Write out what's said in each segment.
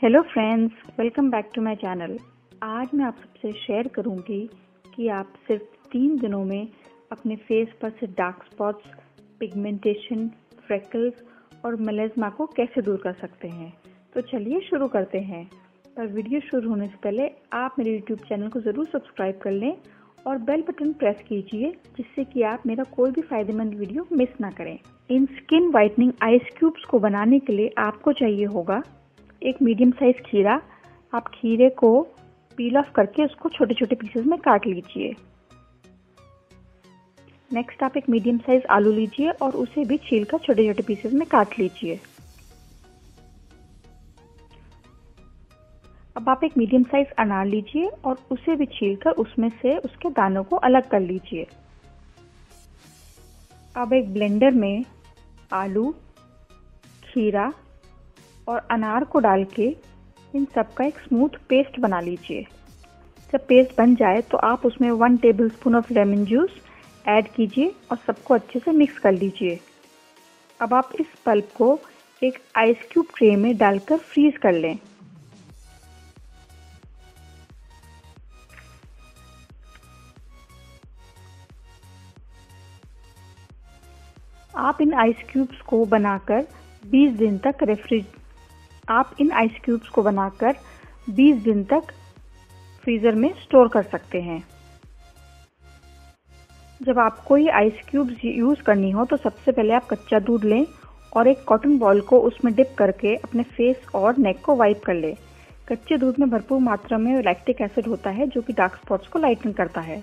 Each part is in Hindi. Hello friends, welcome back to my channel. आज मैं आप सबसे शेयर करूंगी कि आप सिर्फ 3 दिनों में अपने फेस पर से डार्क स्पॉट्स, पिगमेंटेशन, फ्रेकल्स और मेलास्मा को कैसे दूर कर सकते हैं। तो चलिए शुरू करते हैं। पर वीडियो शुरू होने से पहले आप मेरे यूट्यूब चैनल को ज़रूर सब्सक्राइब कर लें और बेल बटन प्रेस कीजिए, जिससे कि आप मेरा कोई भी फ़ायदेमंद वीडियो मिस ना करें। इन स्किन वाइटनिंग आइस क्यूब्स को बनाने के लिए आपको चाहिए होगा एक मीडियम साइज खीरा। आप खीरे को पील ऑफ करके उसको छोटे छोटे पीसेस में काट लीजिए। नेक्स्ट आप एक मीडियम साइज आलू लीजिए और उसे भी छील कर छोटे छोटे पीसेस में काट लीजिए। अब आप एक मीडियम साइज अनार लीजिए और उसे भी छील कर उसमें से उसके दानों को अलग कर लीजिए। अब एक ब्लेंडर में आलू, खीरा और अनार को डाल के इन सब का एक स्मूथ पेस्ट बना लीजिए। जब पेस्ट बन जाए तो आप उसमें 1 tablespoon of lemon juice add कीजिए और सबको अच्छे से मिक्स कर लीजिए। अब आप इस पल्प को एक आइस क्यूब ट्रे में डालकर फ्रीज कर लें। आप इन आइस क्यूब्स को बनाकर 20 दिन तक फ्रीज़र में स्टोर कर सकते हैं। जब आपको ये आइस क्यूब्स यूज़ करनी हो तो सबसे पहले आप कच्चा दूध लें और एक कॉटन बॉल को उसमें डिप करके अपने फेस और नेक को वाइप कर लें। कच्चे दूध में भरपूर मात्रा में लैक्टिक एसिड होता है, जो कि डार्क स्पॉट्स को लाइटन करता है।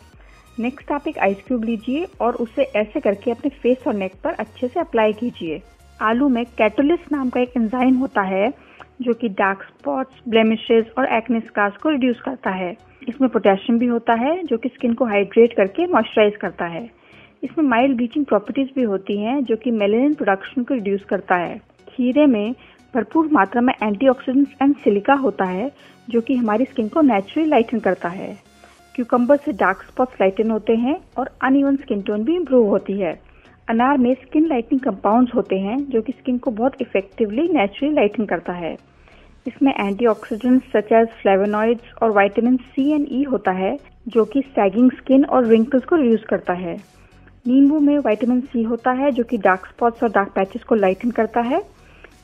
नेक्स्ट आप एक आइस क्यूब लीजिए और उसे ऐसे करके अपने फेस और नेक पर अच्छे से अप्लाई कीजिए। आलू में कैटलिस्ट नाम का एक एंजाइम होता है, जो कि डार्क स्पॉट्स, ब्लेमिशेस और एक्ने स्कार्स को रिड्यूस करता है। इसमें पोटेशियम भी होता है, जो कि स्किन को हाइड्रेट करके मॉइस्चराइज करता है। इसमें माइल्ड ब्लीचिंग प्रॉपर्टीज भी होती हैं, जो कि मेलेनिन प्रोडक्शन को रिड्यूस करता है। खीरे में भरपूर मात्रा में एंटीऑक्सीडेंट्स एंड सिलिका होता है, जो कि हमारी स्किन को नेचुरली लाइटन करता है। क्यूकम्बर से डार्क स्पॉट्स लाइटन होते हैं और अनइवन स्किन टोन भी इम्प्रूव होती है। अनार में स्किन लाइटनिंग कंपाउंड्स होते हैं, जो कि स्किन को बहुत इफेक्टिवली नेचुरली लाइटन करता है। इसमें एंटीऑक्सीडेंट्स सच एज फ्लेवोनॉइड्स और विटामिन सी एंड ई होता है, जो कि सैगिंग स्किन और रिंकल्स को रिड्यूस करता है। नींबू में विटामिन सी होता है, जो कि डार्क स्पॉट्स और डार्क पैचेस को लाइटन करता है।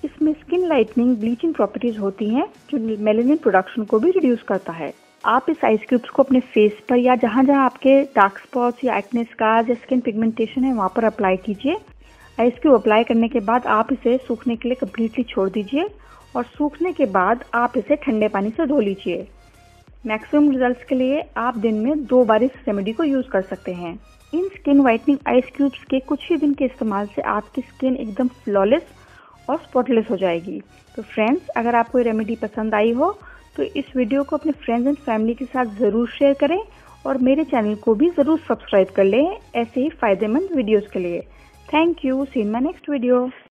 इसमें स्किन लाइटनिंग ब्लीचिंग प्रॉपर्टीज होती हैं, जो मेलेनिन प्रोडक्शन को भी रिड्यूस करता है। आप इस आइस क्यूब्स को अपने फेस पर या जहाँ जहाँ आपके डार्क स्पॉट्स या एक्ने स्कार्स या स्किन पिगमेंटेशन है, वहाँ पर अप्लाई कीजिए। आइस क्यूब अप्लाई करने के बाद आप इसे सूखने के लिए कम्प्लीटली छोड़ दीजिए और सूखने के बाद आप इसे ठंडे पानी से धो लीजिए। मैक्सिमम रिजल्ट्स के लिए आप दिन में 2 बार इस रेमेडी को यूज़ कर सकते हैं। इन स्किन वाइटनिंग आइस क्यूब्स के कुछ ही दिन के इस्तेमाल से आपकी स्किन एकदम फ्लॉलेस और स्पॉटलेस हो जाएगी। तो फ्रेंड्स, अगर आपको ये रेमेडी पसंद आई हो तो इस वीडियो को अपने फ्रेंड्स एंड फैमिली के साथ ज़रूर शेयर करें और मेरे चैनल को भी ज़रूर सब्सक्राइब कर लें ऐसे ही फ़ायदेमंद वीडियोज़ के लिए। Thank you. See you in my next video.